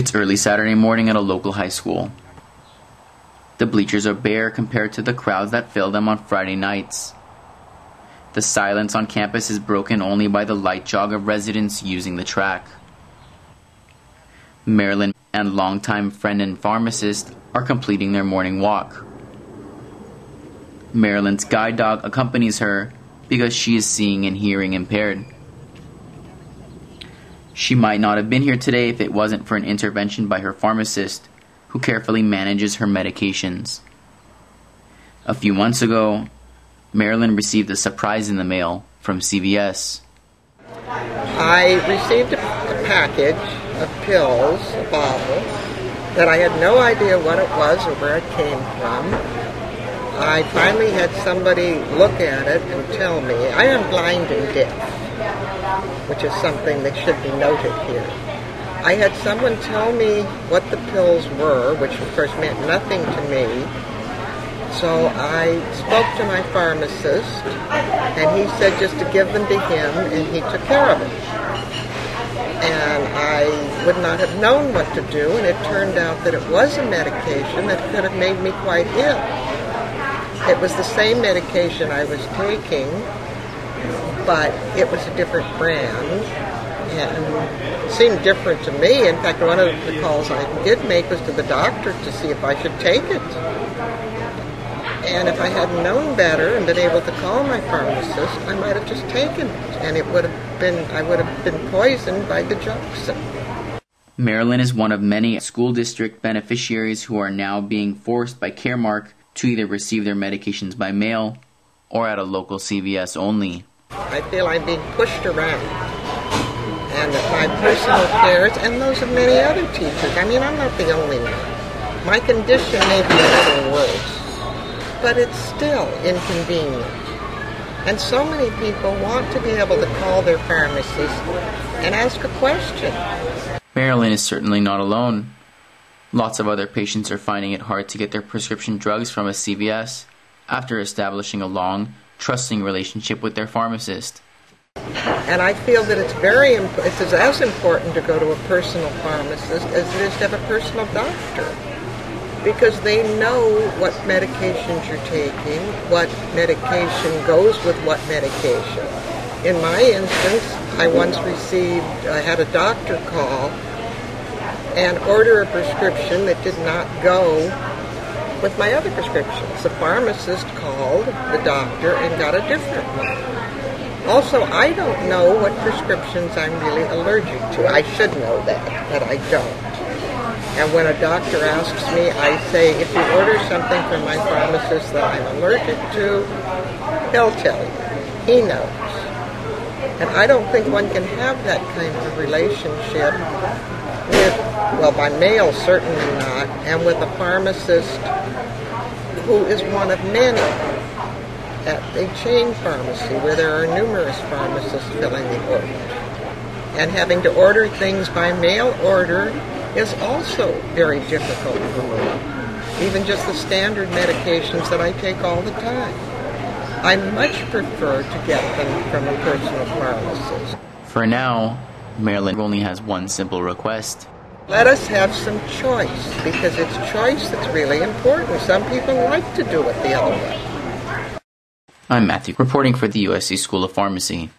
It's early Saturday morning at a local high school. The bleachers are bare compared to the crowds that fill them on Friday nights. The silence on campus is broken only by the light jog of residents using the track. Marilyn and longtime friend and pharmacist are completing their morning walk. Marilyn's guide dog accompanies her because she is seeing and hearing impaired. She might not have been here today if it wasn't for an intervention by her pharmacist, who carefully manages her medications. A few months ago, Marilyn received a surprise in the mail from CVS. I received a package of pills, a bottle, that I had no idea what it was or where it came from. I finally had somebody look at it and tell me. I am blind and deaf, which is something that should be noted here. I had someone tell me what the pills were, which of course meant nothing to me. So I spoke to my pharmacist, and he said just to give them to him, and he took care of it. And I would not have known what to do, and it turned out that it was a medication that could have made me quite ill. It was the same medication I was taking, but it was a different brand and it seemed different to me. In fact, one of the calls I did make was to the doctor to see if I should take it. And if I had known better and been able to call my pharmacist, I might have just taken it, and it would have been, I would have been poisoned by the Digoxin. Marilyn is one of many school district beneficiaries who are now being forced by Caremark to either receive their medications by mail or at a local CVS only. I feel I'm being pushed around, and that my personal cares and those of many other teachers, I mean, I'm not the only one. My condition may be a little worse, but it's still inconvenient. And so many people want to be able to call their pharmacist and ask a question. Marilyn is certainly not alone. Lots of other patients are finding it hard to get their prescription drugs from a CVS after establishing a long, trusting relationship with their pharmacist. And I feel that it's as important to go to a personal pharmacist as it is to have a personal doctor, because they know what medications you're taking, what medication goes with what medication. In my instance, I had a doctor call and order a prescription that did not go with my other prescriptions. The pharmacist called the doctor and got a different one. Also, I don't know what prescriptions I'm really allergic to. I should know that, but I don't. And when a doctor asks me, I say, if you order something from my pharmacist that I'm allergic to, he'll tell you. He knows. And I don't think one can have that kind of relationship with, well, by mail, certainly not, and with a pharmacist who is one of many at a chain pharmacy where there are numerous pharmacists filling the order. And having to order things by mail order is also very difficult for me, even just the standard medications that I take all the time. I much prefer to get them from a personal pharmacist. For now, Marilyn only has one simple request. Let us have some choice, because it's choice that's really important. Some people like to do it the other way. I'm Matthew, reporting for the USC School of Pharmacy.